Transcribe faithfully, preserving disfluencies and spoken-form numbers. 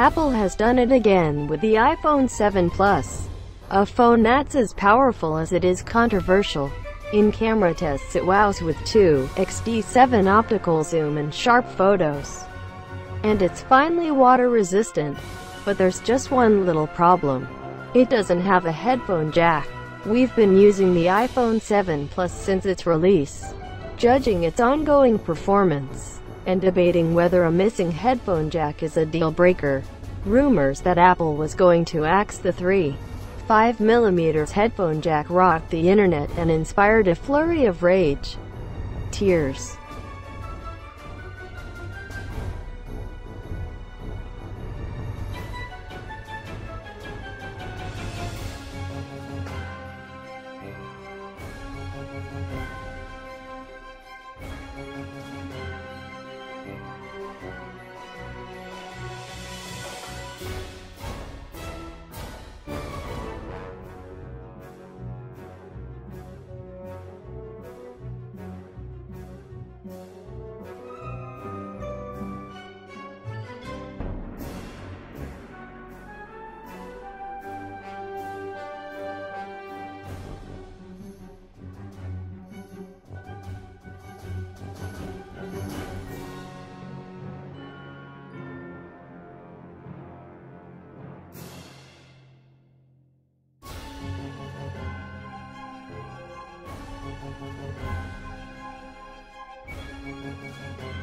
Apple has done it again with the iPhone seven Plus, a phone that's as powerful as it is controversial. In camera tests it wows with two times seven optical zoom and sharp photos. And it's finally water resistant. But there's just one little problem. It doesn't have a headphone jack. We've been using the iPhone seven Plus since its release, judging its ongoing performance, and debating whether a missing headphone jack is a deal-breaker. Rumors that Apple was going to axe the three point five millimeter headphone jack rocked the internet and inspired a flurry of rage, tears, We'll be right back.